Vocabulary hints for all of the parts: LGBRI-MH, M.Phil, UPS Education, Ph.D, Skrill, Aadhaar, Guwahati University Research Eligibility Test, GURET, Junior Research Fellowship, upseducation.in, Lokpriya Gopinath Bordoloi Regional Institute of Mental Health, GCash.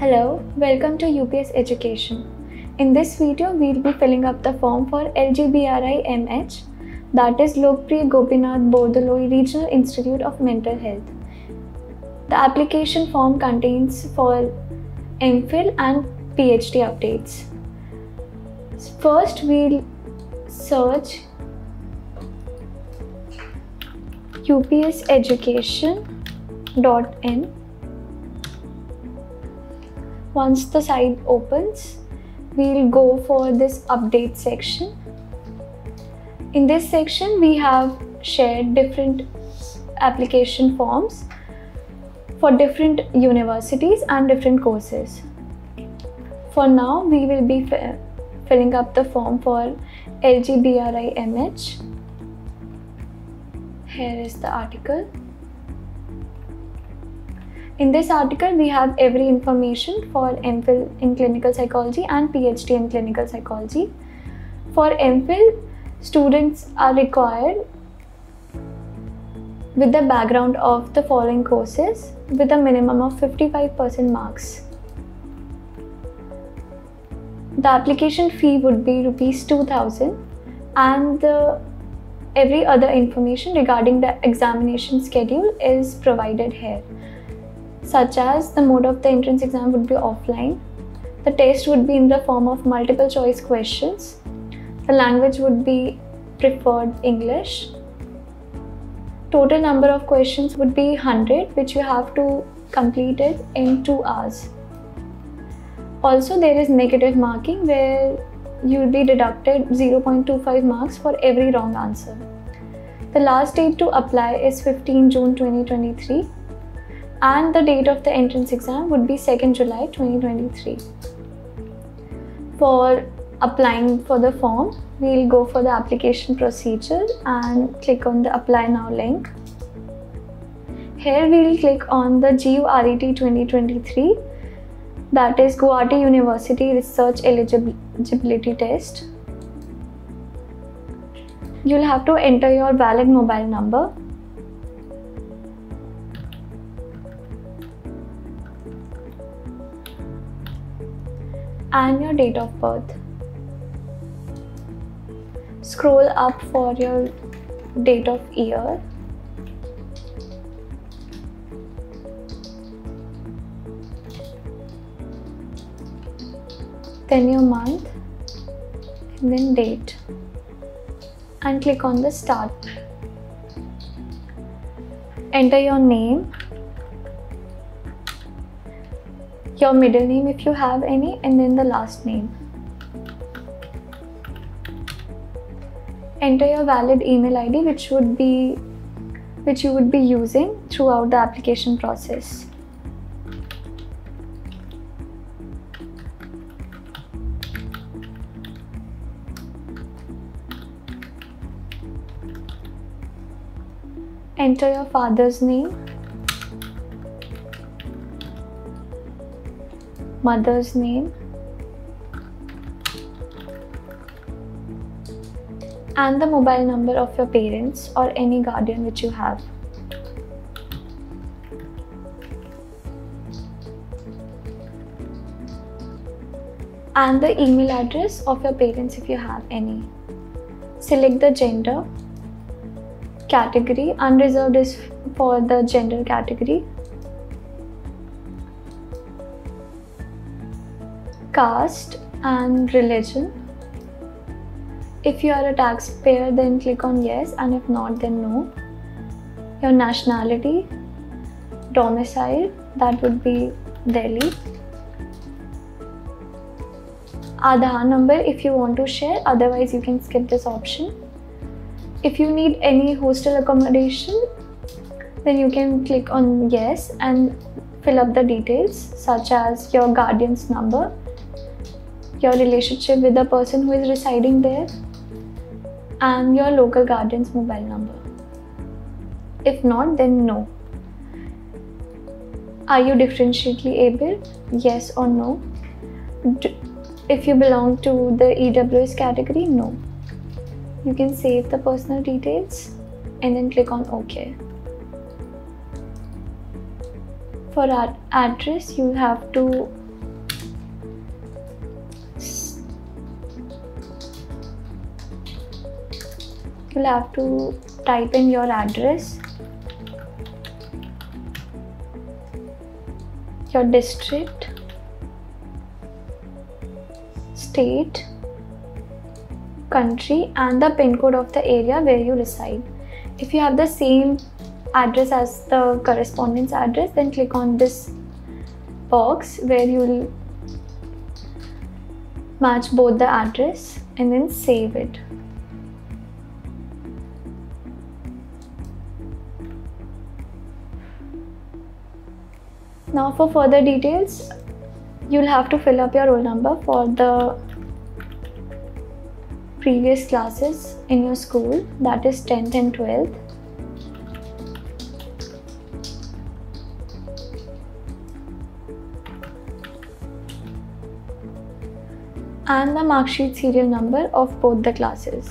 Hello, welcome to UPS Education. In this video, we'll be filling up the form for LGBRI-MH, that is Lokpriya Gopinath Bordoloi Regional Institute of Mental Health. The application form contains for M.Phil and Ph.D updates. First, we'll search upseducation.in. Once the site opens, we'll go for this update section. In this section, we have shared different application forms for different universities and different courses. For now, we will be filling up the form for LGBRI-MH. Here is the article. In this article, we have every information for M.Phil in clinical psychology and Ph.D in clinical psychology. For M.Phil, students are required with the background of the following courses with a minimum of 55% marks. The application fee would be ₹2,000 and every other information regarding the examination schedule is provided here, such as the mode of the entrance exam would be offline, the test would be in the form of multiple choice questions, the language would be preferred English, total number of questions would be 100, which you have to complete it in 2 hours. Also, there is negative marking where you will be deducted 0.25 marks for every wrong answer. The last date to apply is 15 June 2023. And the date of the entrance exam would be 2nd July 2023. For applying for the form, we'll go for the application procedure and click on the Apply Now link. Here we'll click on the GURET 2023, that is Guwahati University Research Eligibility Test. You'll have to enter your valid mobile number. And your date of birth. Scroll up for your date of year. Then your month and then date. And click on the start. Enter your name, your middle name if you have any, and then the last name. Enter your valid email ID which you would be using throughout the application process. Enter your father's name, mother's name, and the mobile number of your parents or any guardian which you have. And the email address of your parents if you have any. Select the gender category. Unreserved is for the gender category. Caste and religion. If you are a taxpayer, then click on yes, and if not, then no. Your nationality, domicile, that would be Delhi. Aadhaar number if you want to share, otherwise you can skip this option. If you need any hostel accommodation, then you can click on yes and fill up the details such as your guardian's number, your relationship with the person who is residing there, and your local guardian's mobile number. If not, then no. Are you differentially able? Yes or no. If you belong to the EWS category, no. You can save the personal details and then click on OK. For our address, you have to will have to type in your address, your district, state, country and the PIN code of the area where you reside. If you have the same address as the correspondence address, then click on this box where you will match both the address and then save it. Now for further details, you'll have to fill up your roll number for the previous classes in your school, that is 10th and 12th. And the mark sheet serial number of both the classes.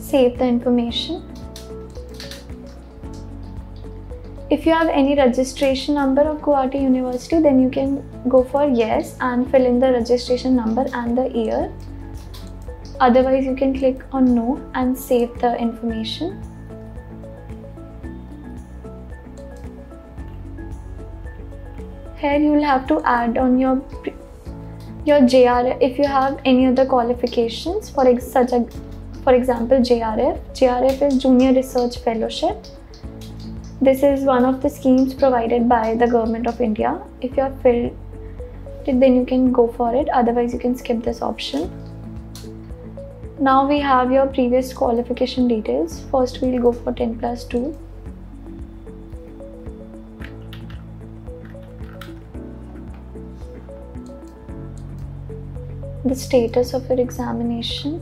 Save the information. If you have any registration number of Guwahati University, then you can go for yes and fill in the registration number and the year. Otherwise, you can click on no and save the information. Here you will have to add on your JRF if you have any other qualifications, for example JRF. JRF is Junior Research Fellowship. This is one of the schemes provided by the Government of India. If you have filled it, then you can go for it, otherwise you can skip this option. Now we have your previous qualification details. First we will go for 10+2. The status of your examination,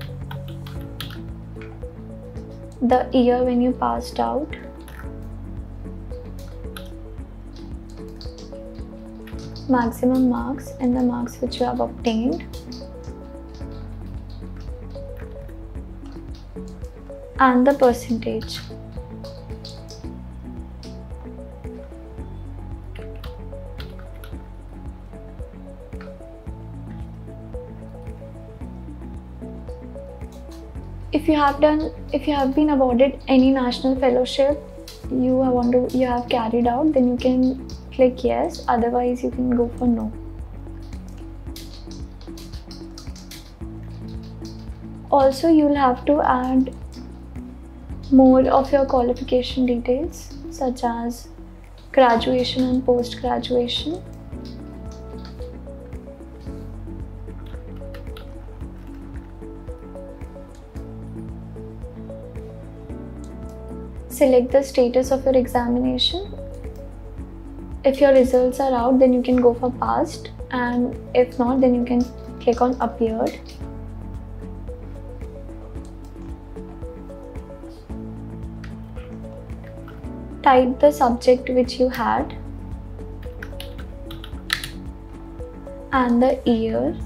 the year when you passed out, maximum marks and the marks which you have obtained, and the percentage. If you have been awarded any national fellowship you have carried out, then you can click yes, otherwise you can go for no. Also, you'll have to add more of your qualification details such as graduation and post-graduation. Select the status of your examination. If your results are out, then you can go for passed, and if not, then you can click on appeared. Type the subject which you had and the year.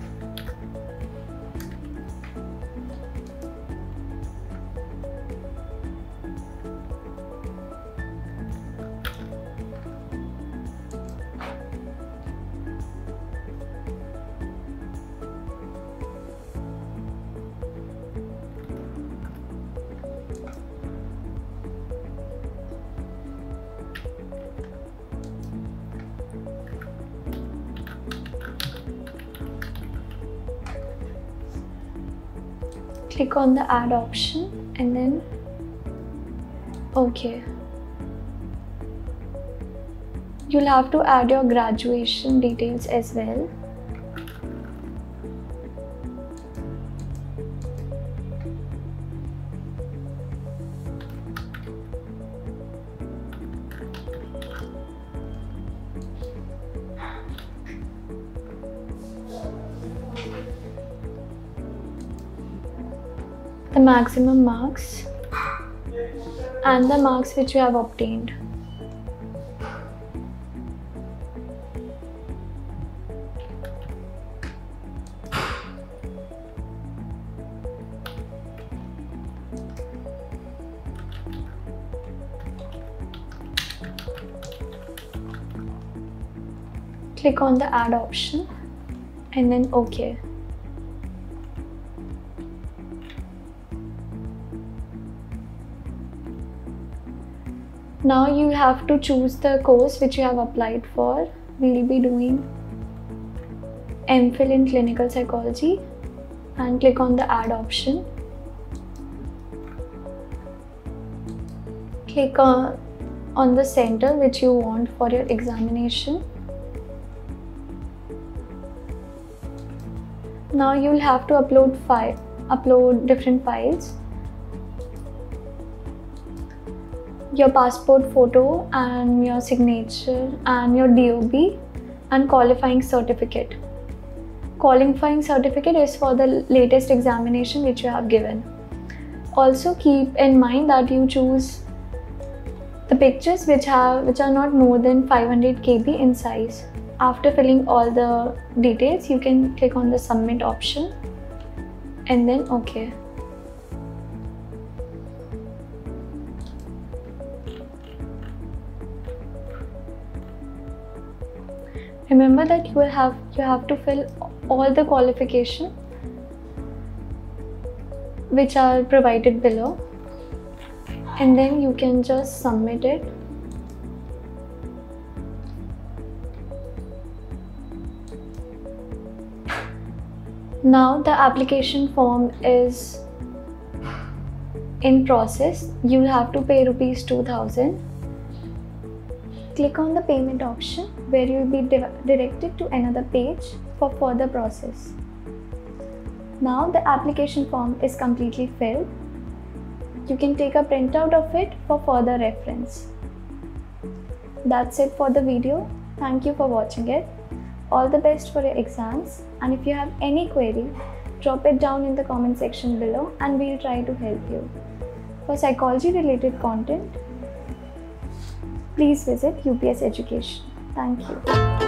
Click on the add option and then OK. You'll have to add your graduation details as well. The maximum marks and the marks which you have obtained. Click on the add option and then OK. now you have to choose the course which you have applied for. We'll be doing M.Phil in Clinical Psychology and click on the Add option. Click on the center which you want for your examination. Now you'll have to upload different files. Your passport photo and your signature and your DOB and qualifying certificate. Qualifying certificate is for the latest examination which you have given. Also keep in mind that you choose the pictures which are not more than 500 KB in size. After filling all the details, you can click on the Submit option and then OK. Remember that you have to fill all the qualifications which are provided below, and then you can just submit it. Now the application form is in process. You will have to pay ₹2,000. Click on the payment option where you will be directed to another page for further process. Now the application form is completely filled. You can take a printout of it for further reference. That's it for the video. Thank you for watching it. All the best for your exams, and if you have any query, drop it down in the comment section below and we'll try to help you. For psychology related content, please visit UPS Education. Thank you.